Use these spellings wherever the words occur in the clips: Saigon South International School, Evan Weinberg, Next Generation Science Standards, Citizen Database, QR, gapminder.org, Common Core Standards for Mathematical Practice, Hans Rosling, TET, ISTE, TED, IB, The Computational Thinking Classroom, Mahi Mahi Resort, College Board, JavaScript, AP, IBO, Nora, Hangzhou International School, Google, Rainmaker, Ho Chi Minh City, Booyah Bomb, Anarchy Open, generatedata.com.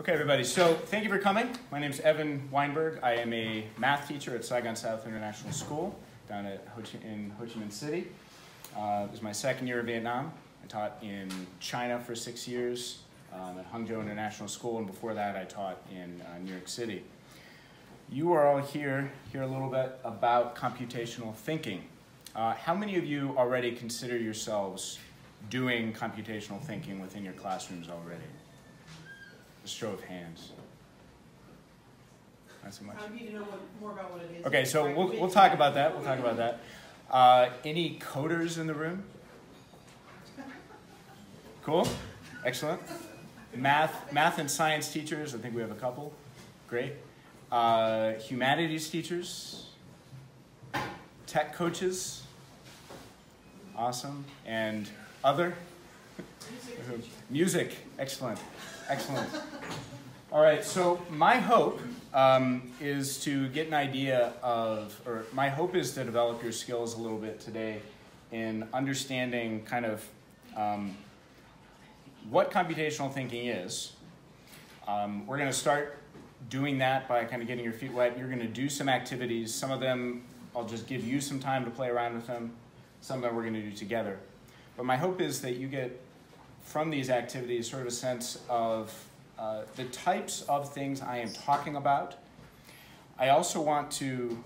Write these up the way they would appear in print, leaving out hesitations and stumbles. Okay, everybody, so thank you for coming. My name is Evan Weinberg. I am a math teacher at Saigon South International School down at Ho Chi Minh City. This is my second year in Vietnam. I taught in China for 6 years at Hangzhou International School, and before that I taught in New York City. You are all here to hear a little bit about computational thinking. How many of you already consider yourselves doing computational thinking within your classrooms already? Just show of hands. Not so much. I need to know more about what it is. Okay, so we'll talk about that. We'll talk about that. Any coders in the room? Cool. Excellent. Math and science teachers. I think we have a couple. Great. Humanities teachers. Tech coaches. Awesome. And other? Music. Excellent. Excellent. All right, so my hope is to get an idea of, or my hope is to develop your skills a little bit today in understanding kind of what computational thinking is. We're going to start doing that by kind of getting your feet wet. You're going to do some activities. Some of them, I'll just give you some time to play around with them. Some of them we're going to do together. But my hope is that you get from these activities sort of a sense of the types of things I am talking about. I also want to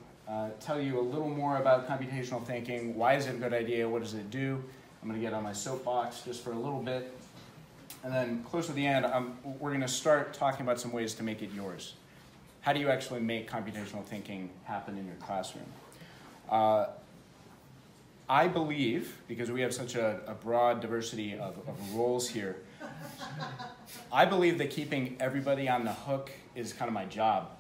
tell you a little more about computational thinking. Why is it a good idea? What does it do? I'm going to get on my soapbox just for a little bit. And then close to the end, we're going to start talking about some ways to make it yours. How do you actually make computational thinking happen in your classroom? I believe, because we have such a broad diversity of roles here, I believe that keeping everybody on the hook is kind of my job.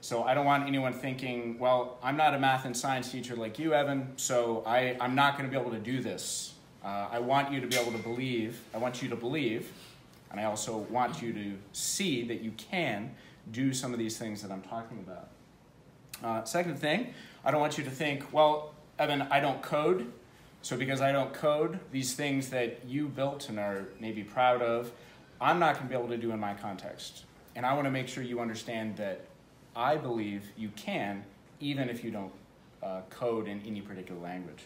So I don't want anyone thinking, well, I'm not a math and science teacher like you, Evan, so I'm not going to be able to do this. I want you to be able to believe, I want you to believe, and I also want you to see that you can do some of these things that I'm talking about. Second thing, I don't want you to think, well, Evan, I don't code, so because I don't code, these things that you built and are maybe proud of, I'm not going to be able to do in my context. And I want to make sure you understand that I believe you can, even if you don't code in any particular language.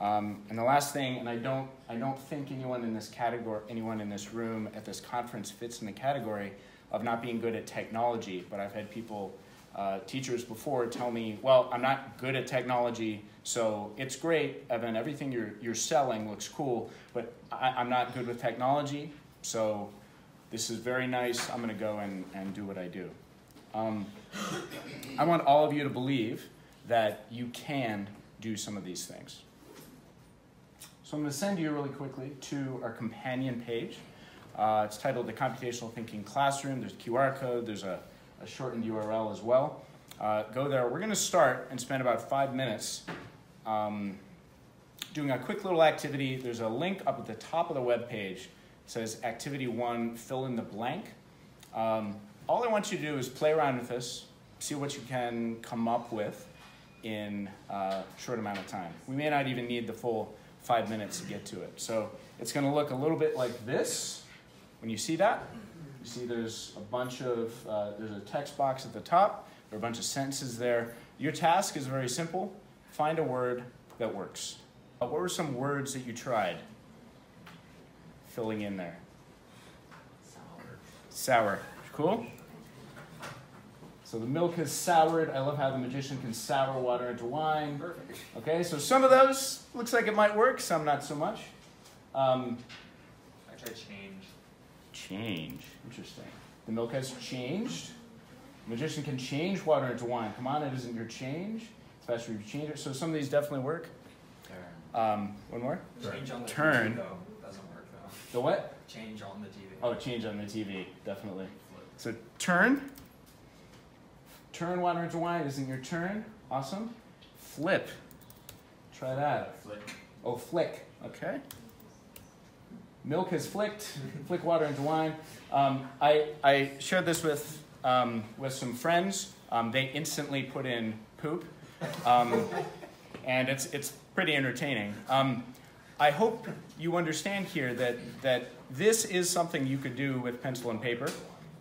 And the last thing, and I don't think anyone in this category, anyone in this room at this conference fits in the category of not being good at technology, but I've had people, teachers before tell me, well, I'm not good at technology, so it's great, Evan, everything you're selling looks cool, but I'm not good with technology, so this is very nice, I'm going to go and do what I do. I want all of you to believe that you can do some of these things. So I'm going to send you really quickly to our companion page. It's titled The Computational Thinking Classroom. There's a QR code, there's a shortened URL as well. Go there. We're going to start and spend about 5 minutes doing a quick little activity. There's a link up at the top of the web page. It says Activity 1, fill in the blank. All I want you to do is play around with this, see what you can come up with in a short amount of time. We may not even need the full 5 minutes to get to it. So it's going to look a little bit like this. When you see that, you see there's a bunch of, there's a text box at the top, there are a bunch of sentences there. Your task is very simple. Find a word that works. What were some words that you tried filling in there? Sour. Sour. Cool. So the milk has soured. I love how the magician can sour water into wine. Perfect. Okay, so some of those looks like it might work, some not so much. I tried change. Change. Interesting. The milk has changed. The magician can change water into wine. Come on, it isn't your change. It's faster you change it. So some of these definitely work. Turn. One more? Change on the Turn. TV, though. Doesn't work, though. The what? Change on the TV. Oh, change on the TV. Definitely. So turn. Turn water into wine. It isn't your turn. Awesome. Flip. Try that. Flick. Oh, flick. Okay. Milk has flicked, flick water into wine. I shared this with some friends. They instantly put in poop, and it's pretty entertaining. I hope you understand here that this is something you could do with pencil and paper.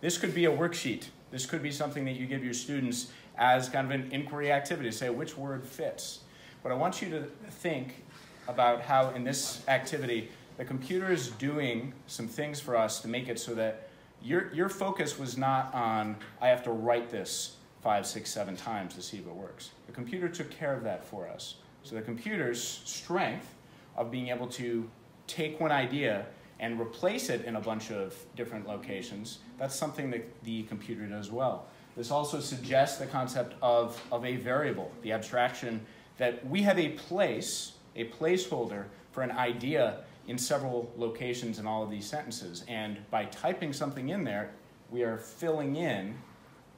This could be a worksheet. This could be something that you give your students as kind of an inquiry activity, say which word fits. But I want you to think about how in this activity, the computer is doing some things for us to make it so that your focus was not on, I have to write this 5, 6, 7 times to see if it works. The computer took care of that for us. So the computer's strength of being able to take one idea and replace it in a bunch of different locations, that's something that the computer does well. This also suggests the concept of a variable, the abstraction that we have a place, a placeholder for an idea in several locations in all of these sentences. And by typing something in there, we are filling in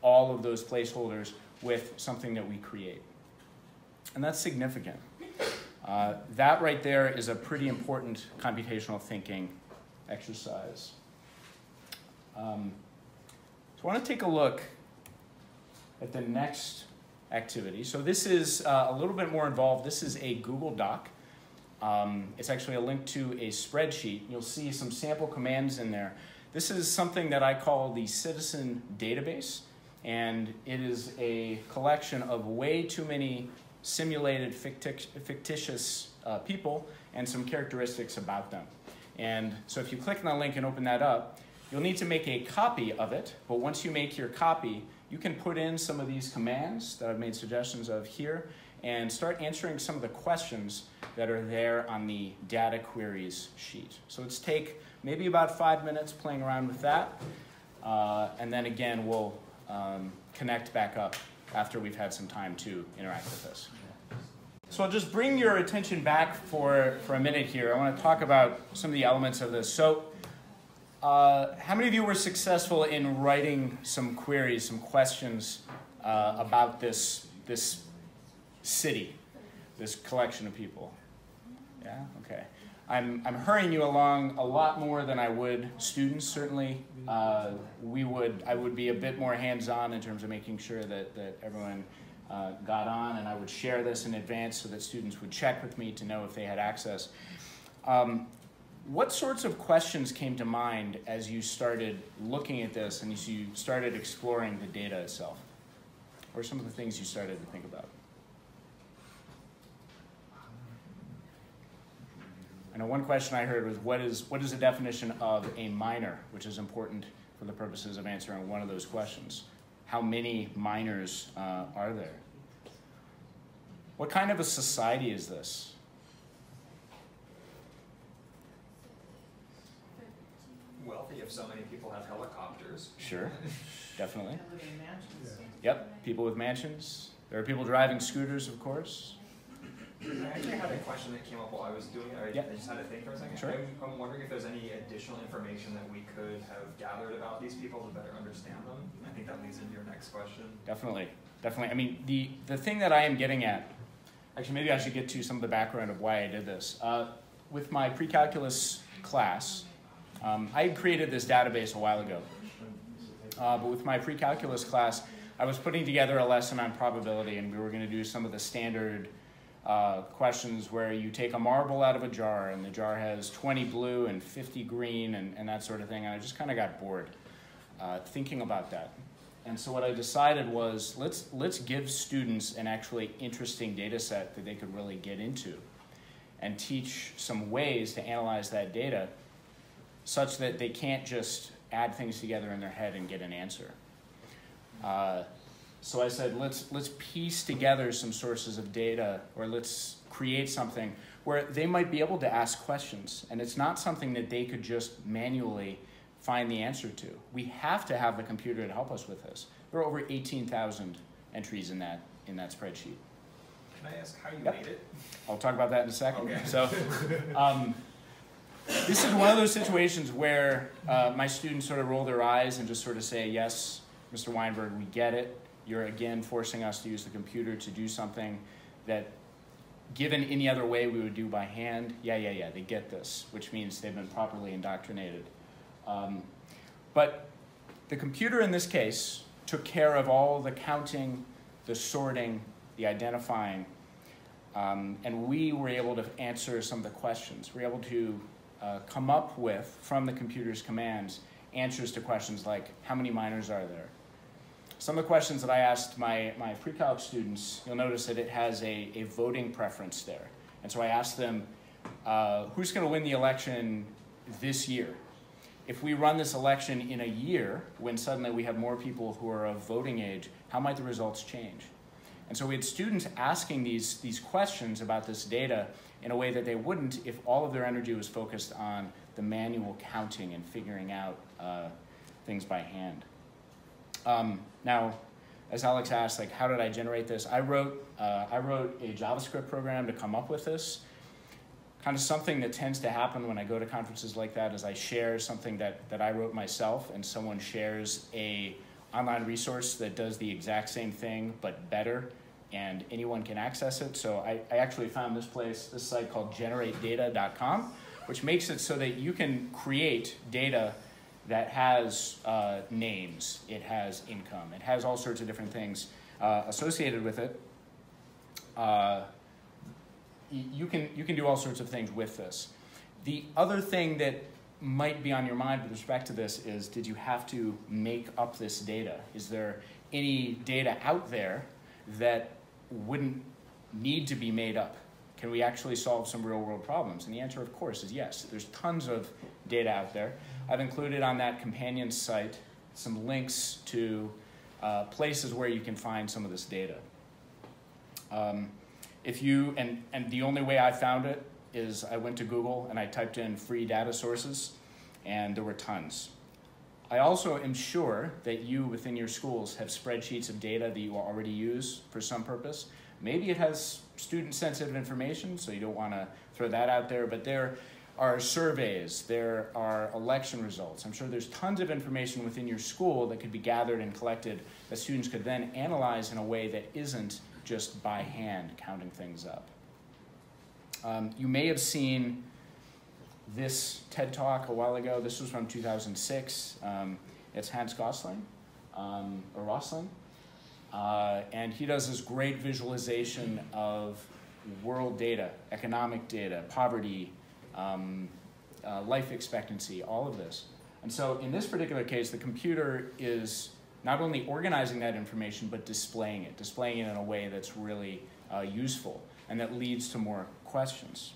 all of those placeholders with something that we create. And that's significant. That right there is a pretty important computational thinking exercise. So I want to take a look at the next activity. So this is a little bit more involved. This is a Google Doc. It's actually a link to a spreadsheet. You'll see some sample commands in there. This is something that I call the Citizen Database, and it is a collection of way too many simulated fictitious people and some characteristics about them. And so if you click on the link and open that up, you'll need to make a copy of it, but once you make your copy, you can put in some of these commands that I've made suggestions of here and start answering some of the questions that are there on the data queries sheet. So let's take maybe about 5 minutes playing around with that, and then again we'll connect back up after we've had some time to interact with this. So I'll just bring your attention back for a minute here. I want to talk about some of the elements of this. So how many of you were successful in writing some queries, some questions about this city, this collection of people? Yeah, okay. I'm hurrying you along a lot more than I would students, certainly. I would be a bit more hands-on in terms of making sure that everyone got on, and I would share this in advance so that students would check with me to know if they had access. What sorts of questions came to mind as you started looking at this and as you started exploring the data itself? What are some of the things you started to think about? I know one question I heard was, what is the definition of a minor, which is important for the purposes of answering one of those questions. How many minors are there? What kind of a society is this? Wealthy if so many people have helicopters. Sure, definitely. Yep, people with mansions. There are people driving scooters, of course. I actually had a question that came up while I was doing it. I just had to think for a second. Sure. I'm wondering if there's any additional information that we could have gathered about these people to better understand them. I think that leads into your next question. Definitely, definitely. I mean, the thing that I am getting at, actually maybe I should get to some of the background of why I did this. With my pre-calculus class, I had created this database a while ago, but with my pre-calculus class, I was putting together a lesson on probability, and we were going to do some of the standard questions where you take a marble out of a jar and the jar has 20 blue and 50 green and that sort of thing, and I just kind of got bored thinking about that. And so what I decided was let's give students an actually interesting data set that they could really get into and teach some ways to analyze that data such that they can't just add things together in their head and get an answer. So I said, let's piece together some sources of data, or let's create something where they might be able to ask questions. And it's not something that they could just manually find the answer to. We have to have the computer to help us with this. There are over 18,000 entries in that spreadsheet. Can I ask how you made it? I'll talk about that in a second. Okay. So this is one of those situations where my students sort of roll their eyes and just sort of say, yes, Mr. Weinberg, we get it. You're again forcing us to use the computer to do something that, given any other way, we would do by hand. Yeah, they get this, which means they've been properly indoctrinated. But the computer in this case took care of all the counting, the sorting, the identifying, and we were able to answer some of the questions. We were able to come up with, from the computer's commands, answers to questions like, how many minors are there? Some of the questions that I asked my pre-calc students, you'll notice that it has a voting preference there. And so I asked them, who's going to win the election this year? If we run this election in a year, when suddenly we have more people who are of voting age, how might the results change? And so we had students asking these questions about this data in a way that they wouldn't if all of their energy was focused on the manual counting and figuring out things by hand. Now, as Alex asked, like, how did I generate this? I wrote a JavaScript program to come up with this. Kind of something that tends to happen when I go to conferences like that is I share something that I wrote myself, and someone shares a online resource that does the exact same thing but better, and anyone can access it. So I actually found this site called generatedata.com, which makes it so that you can create data that has names, it has income, it has all sorts of different things associated with it. You can do all sorts of things with this. The other thing that might be on your mind with respect to this is, did you have to make up this data? Is there any data out there that wouldn't need to be made up? Can we actually solve some real world problems? And the answer, of course, is yes. There's tons of data out there. I've included on that companion site some links to places where you can find some of this data. And the only way I found it is I went to Google and I typed in free data sources, and there were tons. I also am sure that you within your schools have spreadsheets of data that you already use for some purpose. Maybe it has student-sensitive information, so you don't want to throw that out there, but there are surveys, there are election results. I'm sure there's tons of information within your school that could be gathered and collected that students could then analyze in a way that isn't just by hand counting things up. You may have seen this TED Talk a while ago. This was from 2006. It's Hans Rosling, and he does this great visualization of world data, economic data, poverty, life expectancy, all of this. And so in this particular case, the computer is not only organizing that information, but displaying it in a way that's really useful and that leads to more questions.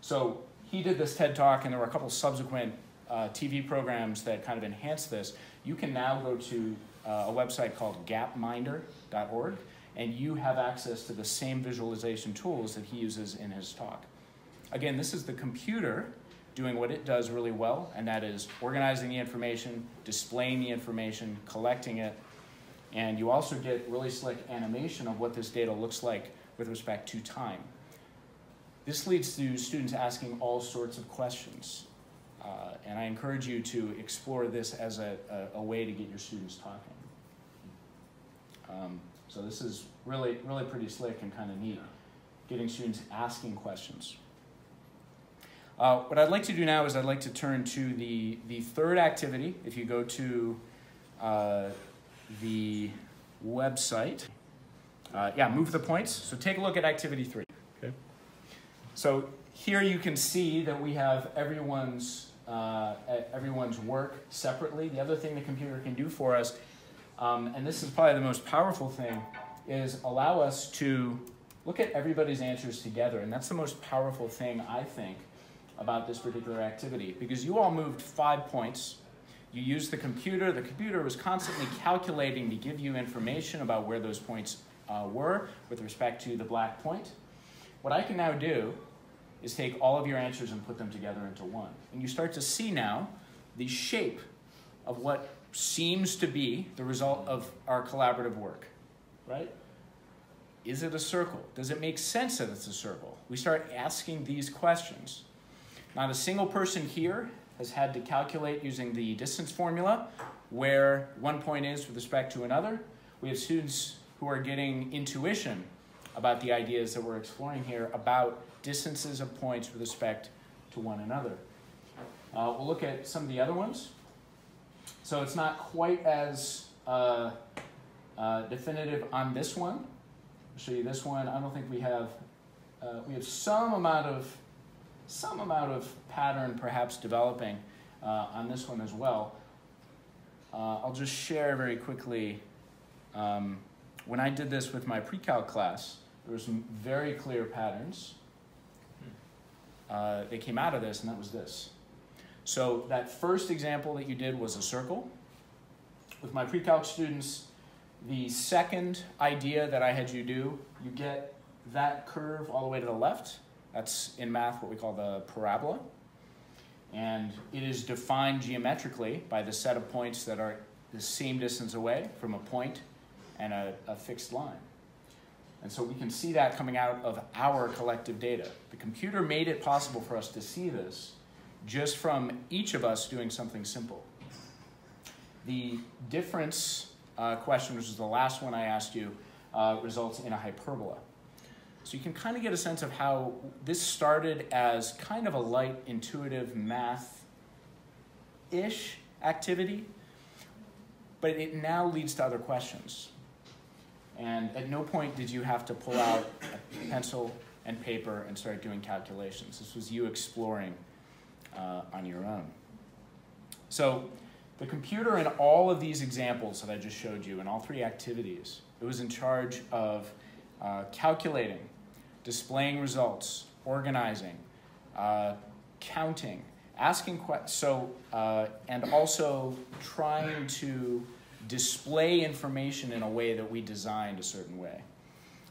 So he did this TED Talk, and there were a couple subsequent TV programs that kind of enhanced this. You can now go to a website called gapminder.org, and you have access to the same visualization tools that he uses in his talk. Again, this is the computer doing what it does really well, and that is organizing the information, displaying the information, collecting it, and you also get really slick animation of what this data looks like with respect to time. This leads to students asking all sorts of questions, and I encourage you to explore this as a way to get your students talking. So this is really, really pretty slick and kind of neat, getting students asking questions. What I'd like to do now is I'd like to turn to the third activity. If you go to the website, move the points. So take a look at activity 3. Okay. So here you can see that we have everyone's work separately. The other thing the computer can do for us, and this is probably the most powerful thing, is allow us to look at everybody's answers together. And that's the most powerful thing, I think, about this particular activity, because you all moved 5 points. You used the computer was constantly calculating to give you information about where those points were with respect to the black point. What I can now do is take all of your answers and put them together into one. And you start to see now the shape of what seems to be the result of our collaborative work, right? Is it a circle? Does it make sense that it's a circle? We start asking these questions. Not a single person here has had to calculate using the distance formula where one point is with respect to another. We have students who are getting intuition about the ideas that we're exploring here about distances of points with respect to one another. We'll look at some of the other ones. So it's not quite as definitive on this one. I'll show you this one. I don't think we have some amount of pattern perhaps developing, on this one as well. I'll just share very quickly, when I did this with my pre-calc class, there were some very clear patterns that came out of this, and that was this. So that first example that you did was a circle. With my pre-calc students, the second idea that I had you do, you get that curve all the way to the left. That's in math what we call the parabola. And it is defined geometrically by the set of points that are the same distance away from a point and a fixed line. And so we can see that coming out of our collective data. The computer made it possible for us to see this just from each of us doing something simple. The difference question, which is the last one I asked you, results in a hyperbola. So you can kind of get a sense of how this started as kind of a light, intuitive, math-ish activity, but it now leads to other questions. And at no point did you have to pull out a pencil and paper and start doing calculations. This was you exploring on your own. So the computer in all of these examples that I just showed you, in all three activities, it was in charge of calculating, displaying results, organizing, counting, asking questions, and also trying to display information in a way that we designed a certain way.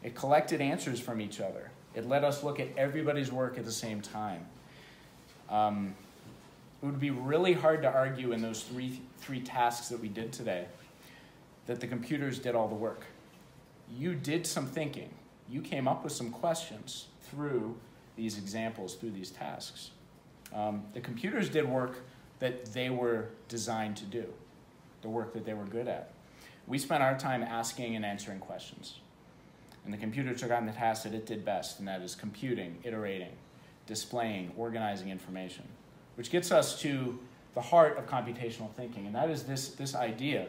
It collected answers from each other. It let us look at everybody's work at the same time. It would be really hard to argue in those three tasks that we did today that the computers did all the work. You did some thinking. You came up with some questions through these examples, through these tasks. The computers did work that they were designed to do, the work that they were good at. We spent our time asking and answering questions. And the computer took on the task that it did best, and that is computing, iterating, displaying, organizing information, which gets us to the heart of computational thinking. And that is this idea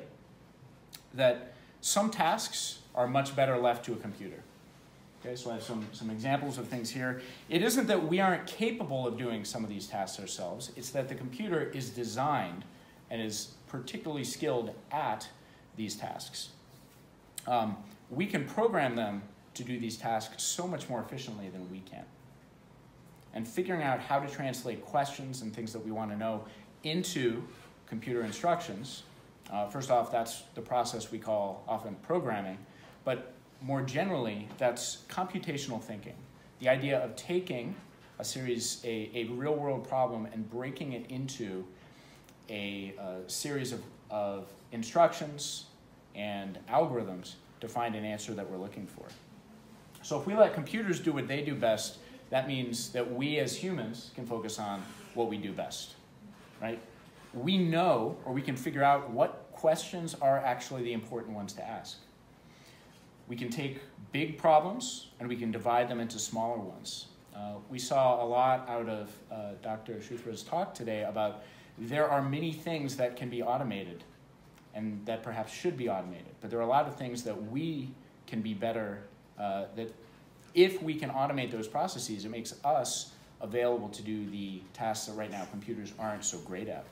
that some tasks are much better left to a computer. Okay, so I have some examples of things here. It isn't that we aren't capable of doing some of these tasks ourselves, it's that the computer is designed and is particularly skilled at these tasks. We can program them to do these tasks so much more efficiently than we can. And figuring out how to translate questions and things that we want to know into computer instructions, first off, that's the process we call often programming, but more generally, that's computational thinking. The idea of taking a real-world problem and breaking it into a series of instructions and algorithms to find an answer that we're looking for. So if we let computers do what they do best, that means that we as humans can focus on what we do best, right? We know, or we can figure out what questions are actually the important ones to ask. We can take big problems and we can divide them into smaller ones. We saw a lot out of Dr. Shuthra's talk today about there are many things that can be automated and that perhaps should be automated, but there are a lot of things that we can be better, that if we can automate those processes, it makes us available to do the tasks that right now computers aren't so great at.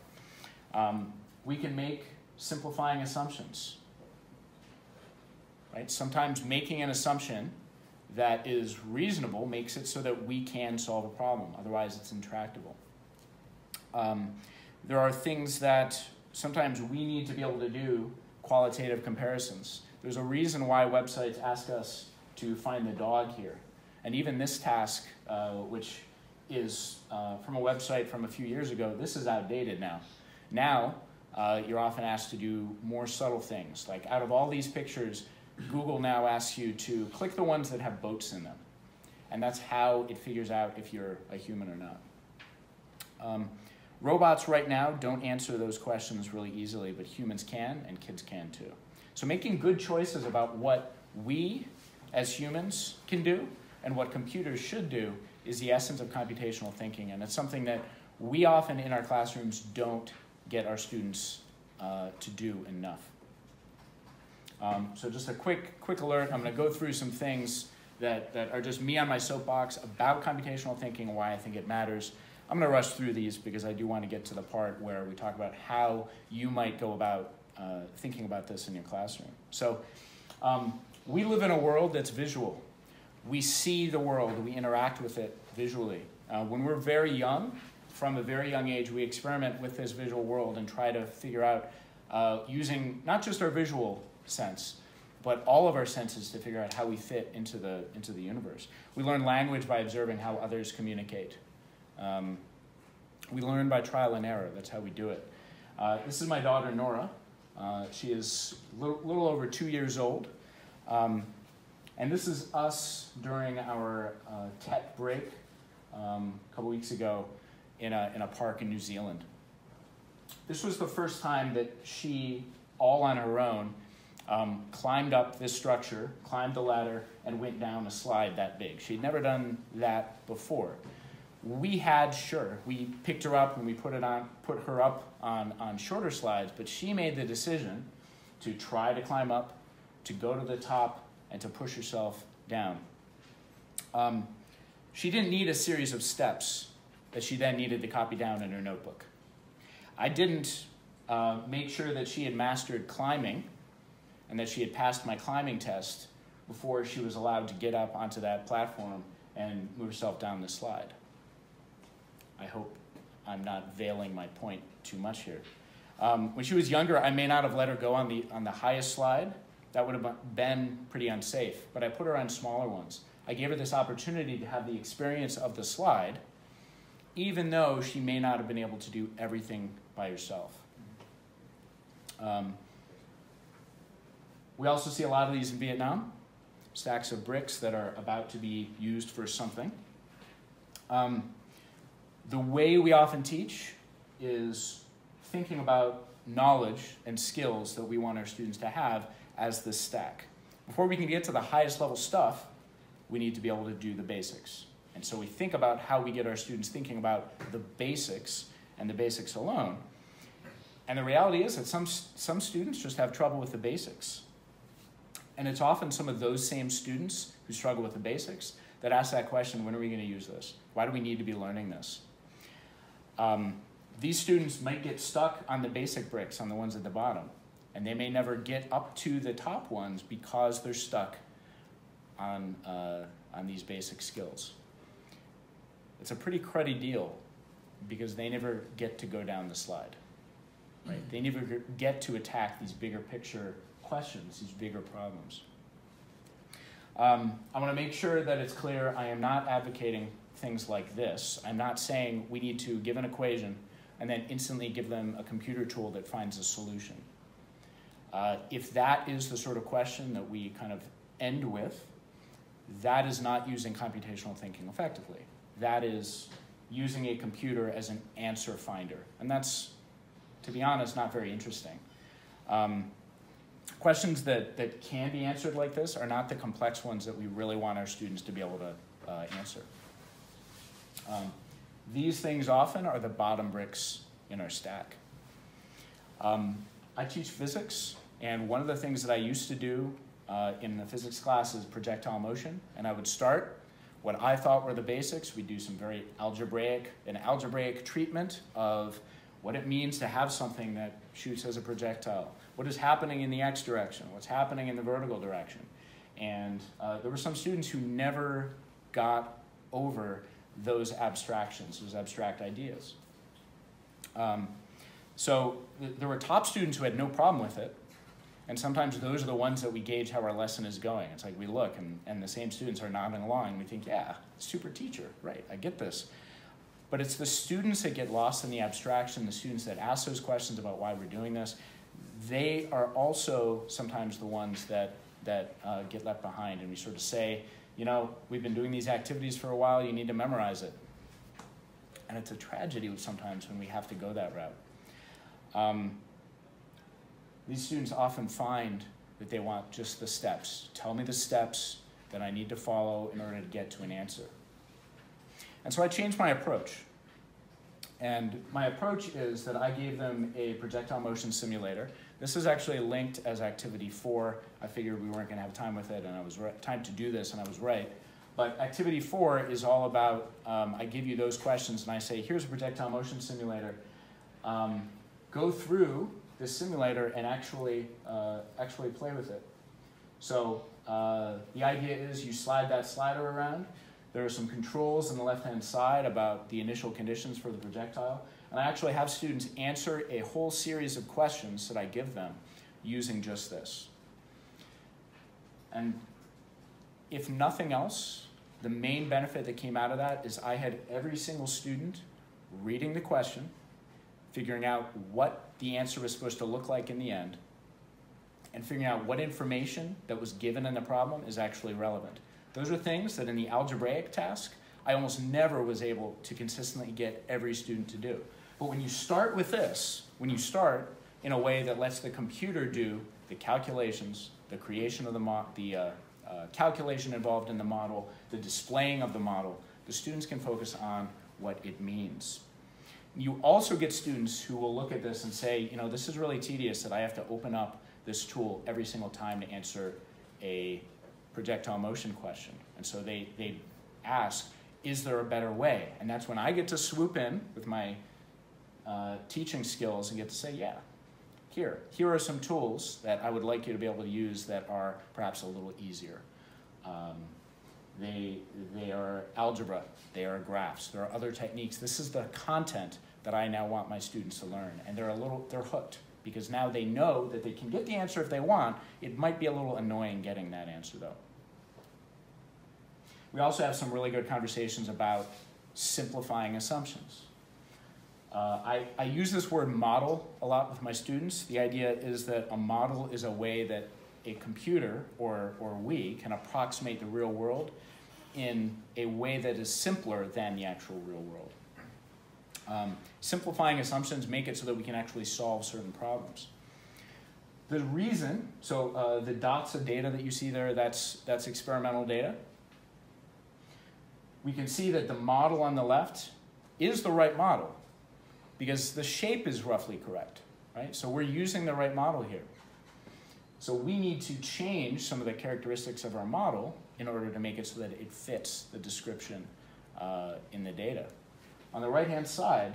We can make simplifying assumptions. Right? Sometimes making an assumption that is reasonable makes it so that we can solve a problem. Otherwise, it's intractable. There are things that sometimes we need to be able to do qualitative comparisons. There's a reason why websites ask us to find the dog here. And even this task, which is from a website from a few years ago, this is outdated now. Now, you're often asked to do more subtle things. Like out of all these pictures, Google now asks you to click the ones that have boats in them. And that's how it figures out if you're a human or not. Robots right now don't answer those questions really easily, but humans can and kids can too. So making good choices about what we as humans can do and what computers should do is the essence of computational thinking. And it's something that we often in our classrooms don't get our students to do enough. So just a quick alert, I'm gonna go through some things that are just me on my soapbox about computational thinking and why I think it matters. I'm going to rush through these because I do want to get to the part where we talk about how you might go about thinking about this in your classroom. So we live in a world that's visual. We see the world, we interact with it visually. When we're very young, from a very young age, we experiment with this visual world and try to figure out using not just our visual sense, but all of our senses to figure out how we fit into the universe. We learn language by observing how others communicate. We learn by trial and error. That's how we do it. This is my daughter, Nora. She is a little over 2 years old. And this is us during our TET break a couple weeks ago in a park in New Zealand. This was the first time that she, all on her own, climbed up this structure, climbed the ladder, and went down a slide that big. She'd never done that before. We had, sure, we picked her up and we put her up on shorter slides, but she made the decision to try to climb up, to go to the top, and to push herself down. She didn't need a series of steps that she then needed to copy down in her notebook. I didn't make sure that she had mastered climbing and that she had passed my climbing test before she was allowed to get up onto that platform and move herself down the slide. I hope I'm not veiling my point too much here. When she was younger, I may not have let her go on the highest slide. That would have been pretty unsafe, but I put her on smaller ones. I gave her this opportunity to have the experience of the slide, even though she may not have been able to do everything by herself. We also see a lot of these in Vietnam, stacks of bricks that are about to be used for something. The way we often teach is thinking about knowledge and skills that we want our students to have as this stack. Before we can get to the highest level stuff, we need to be able to do the basics. And so we think about how we get our students thinking about the basics and the basics alone. And the reality is that some students just have trouble with the basics. And it's often some of those same students who struggle with the basics that ask that question, when are we going to use this? Why do we need to be learning this? These students might get stuck on the basic bricks, on the ones at the bottom, and they may never get up to the top ones because they're stuck on these basic skills. It's a pretty cruddy deal because they never get to go down the slide, right? They never get to attack these bigger picture questions, these bigger problems. I want to make sure that it's clear I am not advocating things like this. I'm not saying we need to give an equation and then instantly give them a computer tool that finds a solution. If that is the sort of question that we kind of end with, that is not using computational thinking effectively. That is using a computer as an answer finder. And that's, to be honest, not very interesting. Questions that can be answered like this are not the complex ones that we really want our students to be able to answer. These things often are the bottom bricks in our stack. I teach physics. And one of the things that I used to do in the physics class is projectile motion. And I would start what I thought were the basics. We'd do some very algebraic treatment of what it means to have something that shoots as a projectile. What is happening in the X direction? What's happening in the vertical direction? And there were some students who never got over those abstractions, those abstract ideas. So there were top students who had no problem with it. And sometimes those are the ones that we gauge how our lesson is going. It's like we look and the same students are nodding along and we think, yeah, super teacher, right, I get this. But it's the students that get lost in the abstraction, the students that ask those questions about why we're doing this. They are also sometimes the ones that get left behind. And we sort of say, you know, we've been doing these activities for a while, you need to memorize it. And it's a tragedy sometimes when we have to go that route. These students often find that they want just the steps. Tell me the steps that I need to follow in order to get to an answer. And so I changed my approach. And my approach is that I gave them a projectile motion simulator. This is actually linked as activity 4. I figured we weren't going to have time with it, and I was right, time to do this, and I was right. But activity 4 is all about, I give you those questions and I say, here's a projectile motion simulator. Go through this simulator and actually play with it. So the idea is you slide that slider around. There are some controls on the left-hand side about the initial conditions for the projectile. And I actually have students answer a whole series of questions that I give them using just this. And if nothing else, the main benefit that came out of that is I had every single student reading the question, figuring out what the answer was supposed to look like in the end, and figuring out what information that was given in the problem is actually relevant. Those are things that in the algebraic task, I almost never was able to consistently get every student to do. But when you start with this, when you start in a way that lets the computer do the calculations, the creation of the calculation involved in the model, the displaying of the model, the students can focus on what it means. You also get students who will look at this and say, you know, this is really tedious that I have to open up this tool every single time to answer a projectile motion question. And so they ask, is there a better way? And that's when I get to swoop in with my teaching skills and get to say, yeah, here are some tools that I would like you to be able to use that are perhaps a little easier. They are algebra, they are graphs, there are other techniques. This is the content that I now want my students to learn. And they're hooked because now they know that they can get the answer if they want. It might be a little annoying getting that answer though. We also have some really good conversations about simplifying assumptions. I use this word model a lot with my students. The idea is that a model is a way that a computer or we can approximate the real world in a way that is simpler than the actual real world. Simplifying assumptions make it so that we can actually solve certain problems. The reason, so the dots of data that you see there, that's experimental data. We can see that the model on the left is the right model, because the shape is roughly correct, right? So we're using the right model here. So we need to change some of the characteristics of our model in order to make it so that it fits the description in the data. On the right-hand side,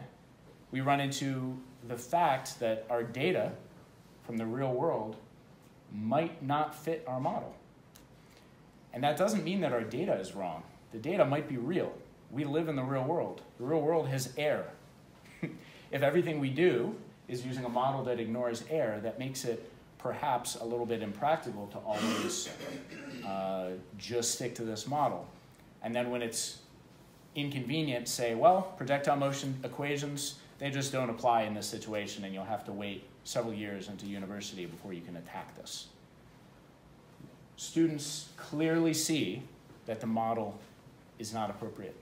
we run into the fact that our data from the real world might not fit our model. And that doesn't mean that our data is wrong. The data might be real. We live in the real world. The real world has error. If everything we do is using a model that ignores error, that makes it perhaps a little bit impractical to always just stick to this model. And then when it's inconvenient, say, well, projectile motion equations, they just don't apply in this situation, and you'll have to wait several years into university before you can attack this. Students clearly see that the model is not appropriate.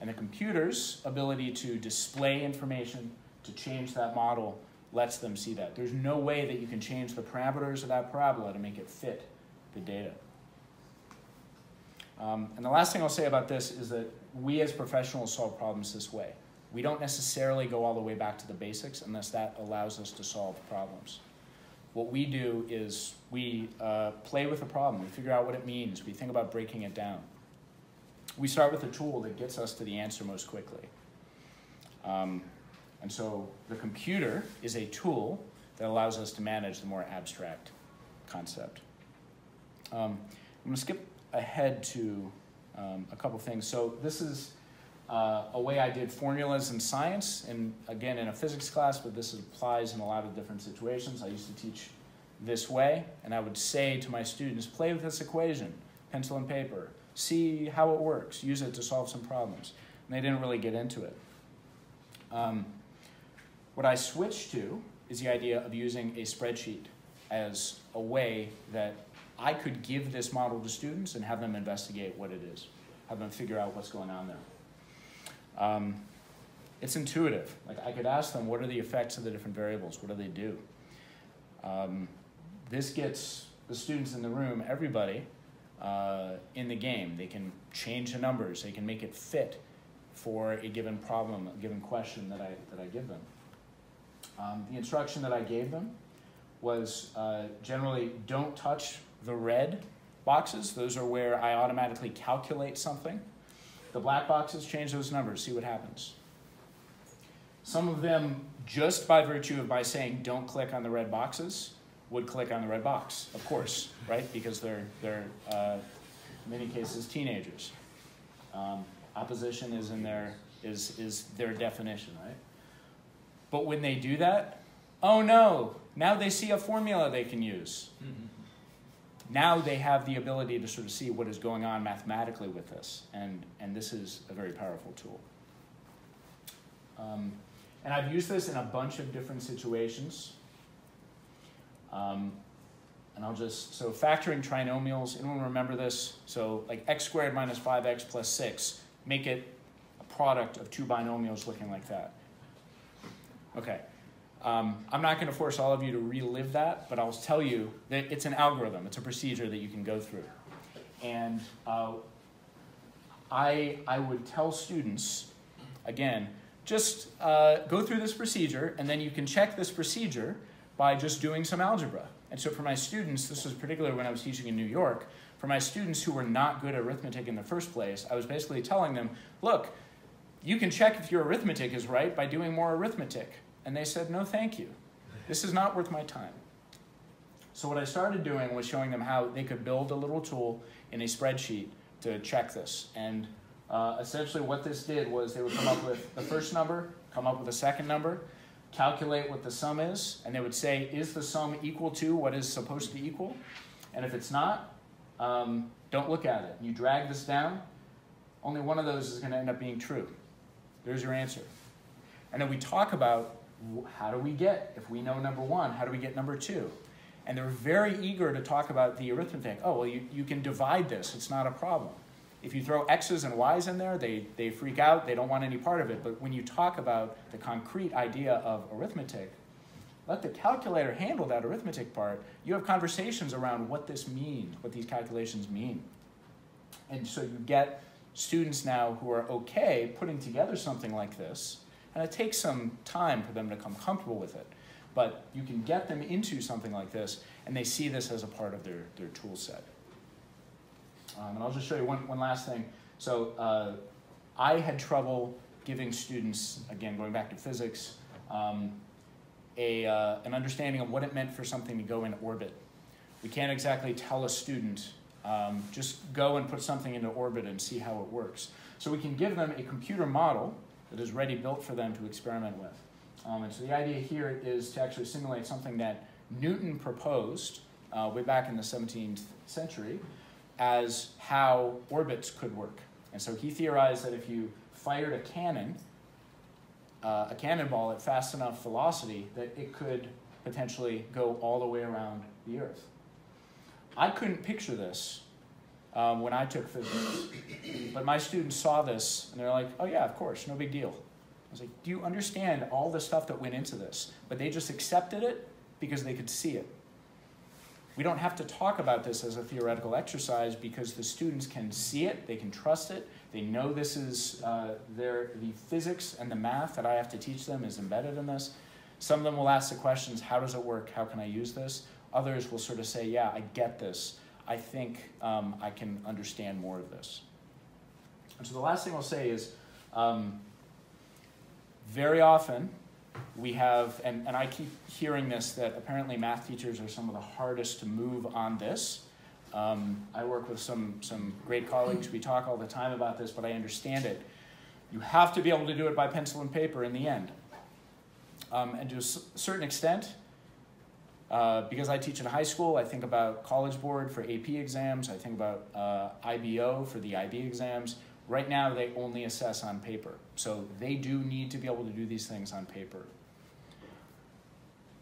And the computer's ability to display information, to change that model, lets them see that. There's no way that you can change the parameters of that parabola to make it fit the data. And the last thing I'll say about this is that we as professionals solve problems this way. We don't necessarily go all the way back to the basics unless that allows us to solve problems. What we do is we play with the problem. We figure out what it means. We think about breaking it down. We start with a tool that gets us to the answer most quickly. And so the computer is a tool that allows us to manage the more abstract concept. I'm going to skip ahead to a couple things. So this is a way I did formulas in science, and again in a physics class, but this applies in a lot of different situations. I used to teach this way, and I would say to my students, play with this equation, pencil and paper. See how it works, use it to solve some problems. And they didn't really get into it. What I switched to is the idea of using a spreadsheet as a way that I could give this model to students and have them investigate what it is, have them figure out what's going on there. It's intuitive. Like, I could ask them, what are the effects of the different variables? What do they do? This gets the students in the room, everybody, in the game. They can change the numbers. They can make it fit for a given problem, a given question that I give them. The instruction that I gave them was generally don't touch the red boxes, those are where I automatically calculate something. The black boxes, change those numbers, see what happens. Some of them, just by virtue of my saying don't click on the red boxes, would click on the red box, of course, right? Because they're in many cases, teenagers. Opposition is in their, is their definition, right? But when they do that, oh no, now they see a formula they can use. Mm-hmm. Now they have the ability to sort of see what is going on mathematically with this, and this is a very powerful tool. And I've used this in a bunch of different situations. And I'll just, so factoring trinomials, anyone remember this? So like x squared minus 5x plus 6, make it a product of two binomials looking like that. Okay, I'm not gonna force all of you to relive that, but I'll tell you that it's an algorithm, it's a procedure that you can go through. And I would tell students, again, just go through this procedure, and then you can check this procedure by just doing some algebra. And so for my students, this was particularly when I was teaching in New York, for my students who were not good at arithmetic in the first place, I was basically telling them, look, you can check if your arithmetic is right by doing more arithmetic. And they said, no, thank you. This is not worth my time. So what I started doing was showing them how they could build a little tool in a spreadsheet to check this. And essentially what this did was they would come up with the first number, come up with a second number, calculate what the sum is, and they would say, is the sum equal to what is supposed to equal? And if it's not, don't look at it. You drag this down, only one of those is gonna end up being true. There's your answer. And then we talk about how do we get, if we know number one, how do we get number two? And they're very eager to talk about the arithmetic. Oh, well, you can divide this, it's not a problem. If you throw X's and Y's in there, they freak out, they don't want any part of it. But when you talk about the concrete idea of arithmetic, let the calculator handle that arithmetic part. You have conversations around what this means, what these calculations mean. And so you get students now who are okay putting together something like this, and it takes some time for them to come comfortable with it. But you can get them into something like this, and they see this as a part of their tool set. And I'll just show you one last thing. So I had trouble giving students, again, going back to physics, an understanding of what it meant for something to go in orbit. We can't exactly tell a student, just go and put something into orbit and see how it works. So we can give them a computer model that is ready built for them to experiment with. And so the idea here is to actually simulate something that Newton proposed way back in the 17th century, as how orbits could work. And so he theorized that if you fired a cannon, a cannonball at fast enough velocity, that it could potentially go all the way around the Earth. I couldn't picture this when I took physics, but my students saw this and they're like, oh yeah, of course, no big deal. I was like, do you understand all the stuff that went into this? But they just accepted it because they could see it. We don't have to talk about this as a theoretical exercise because the students can see it, they can trust it, they know this is the physics and the math that I have to teach them is embedded in this. Some of them will ask the questions, how does it work, how can I use this? Others will sort of say, yeah, I get this. I think I can understand more of this. And so the last thing I'll say is very often, we have, and I keep hearing this, that apparently math teachers are some of the hardest to move on this. I work with some great colleagues. We talk all the time about this, but I understand it. You have to be able to do it by pencil and paper in the end. And to a certain extent, because I teach in high school, I think about College Board for AP exams. I think about IBO for the IB exams. Right now, they only assess on paper. So they do need to be able to do these things on paper.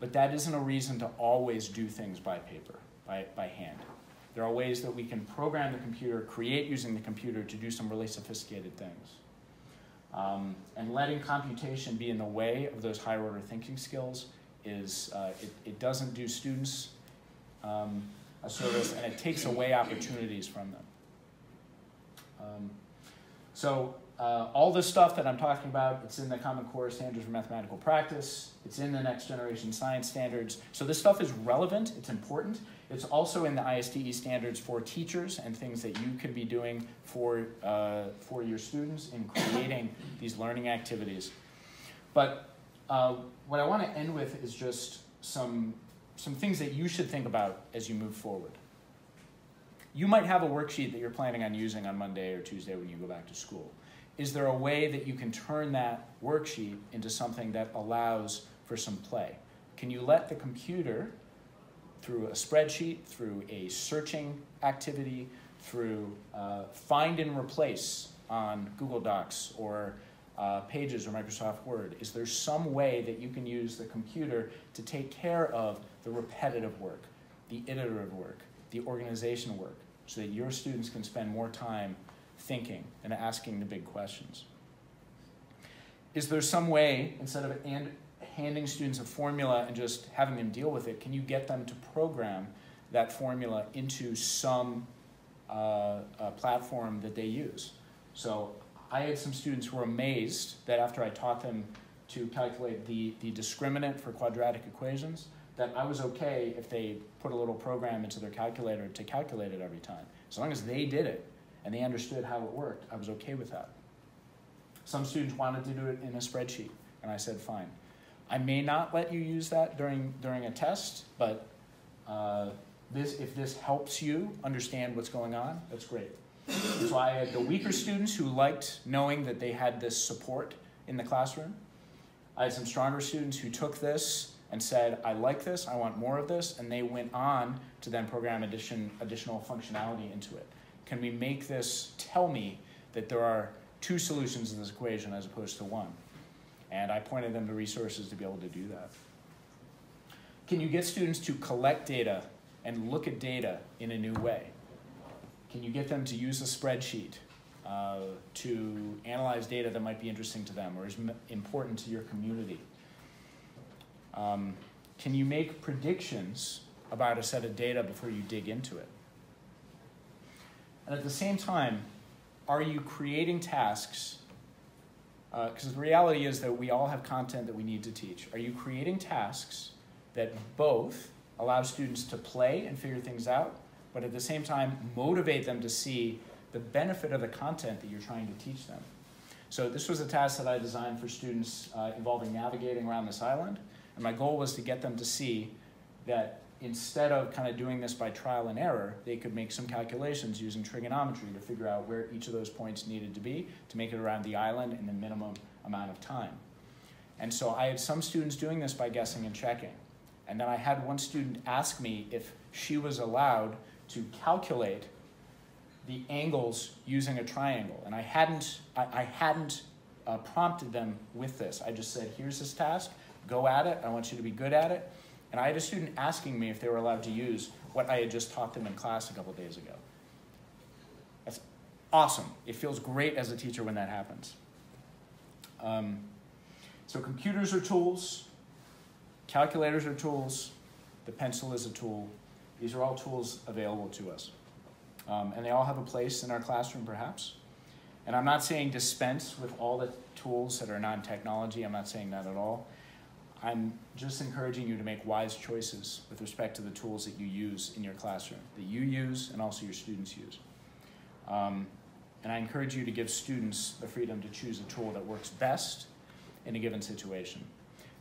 But that isn't a reason to always do things by paper, by hand. There are ways that we can program the computer, create using the computer to do some really sophisticated things. And letting computation be in the way of those higher order thinking skills is, it doesn't do students a service, and it takes away opportunities from them. So All this stuff that I'm talking about, it's in the Common Core Standards for Mathematical Practice. It's in the Next Generation Science Standards. So this stuff is relevant, it's important. It's also in the ISTE standards for teachers and things that you could be doing for your students in creating these learning activities. But what I want to end with is just some things that you should think about as you move forward. You might have a worksheet that you're planning on using on Monday or Tuesday when you go back to school. Is there a way that you can turn that worksheet into something that allows for some play? Can you let the computer, through a spreadsheet, through a searching activity, through find and replace on Google Docs or Pages or Microsoft Word, is there some way that you can use the computer to take care of the repetitive work, the iterative work, the organization work, so that your students can spend more time thinking and asking the big questions? Is there some way, instead of handing students a formula and just having them deal with it, can you get them to program that formula into some platform that they use? So I had some students who were amazed that after I taught them to calculate the discriminant for quadratic equations, that I was okay if they put a little program into their calculator to calculate it every time. As long as they did it and they understood how it worked, I was okay with that. Some students wanted to do it in a spreadsheet, and I said, fine. I may not let you use that during a test, but if this helps you understand what's going on, that's great. So I had the weaker students who liked knowing that they had this support in the classroom. I had some stronger students who took this and said, I like this, I want more of this, and they went on to then program additional functionality into it. Can we make this tell me that there are two solutions in this equation as opposed to one? And I pointed them to resources to be able to do that. Can you get students to collect data and look at data in a new way? Can you get them to use a spreadsheet to analyze data that might be interesting to them or is important to your community? Can you make predictions about a set of data before you dig into it? And at the same time, are you creating tasks? Because the reality is that we all have content that we need to teach. Are you creating tasks that both allow students to play and figure things out, but at the same time motivate them to see the benefit of the content that you're trying to teach them? So this was a task that I designed for students involving navigating around this island. And my goal was to get them to see that instead of kind of doing this by trial and error, they could make some calculations using trigonometry to figure out where each of those points needed to be to make it around the island in the minimum amount of time. And so I had some students doing this by guessing and checking. And then I had one student ask me if she was allowed to calculate the angles using a triangle. And I hadn't prompted them with this. I just said, here's this task, go at it, I want you to be good at it. And I had a student asking me if they were allowed to use what I had just taught them in class a couple days ago. That's awesome. It feels great as a teacher when that happens. So computers are tools, calculators are tools, the pencil is a tool. These are all tools available to us. And they all have a place in our classroom, perhaps. And I'm not saying dispense with all the tools that are non-technology. I'm not saying that at all. I'm just encouraging you to make wise choices with respect to the tools that you use in your classroom, that you use and also your students use. And I encourage you to give students the freedom to choose a tool that works best in a given situation,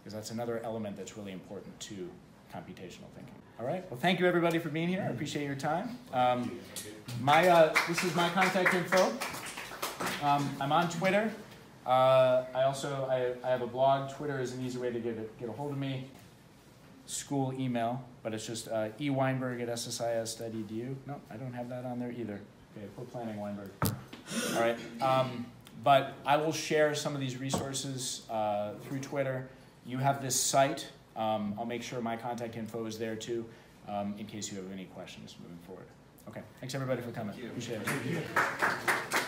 because that's another element that's really important to computational thinking. All right, well, thank you everybody for being here. I appreciate your time. This is my contact info. I'm on Twitter. I have a blog. Twitter is an easy way to get a hold of me. School email, but it's just eweinberg@ssis.edu. No, I don't have that on there either. Okay, we're planning Weinberg. All right, but I will share some of these resources through Twitter. You have this site. I'll make sure my contact info is there too, in case you have any questions moving forward. Okay, thanks everybody for coming. Appreciate it.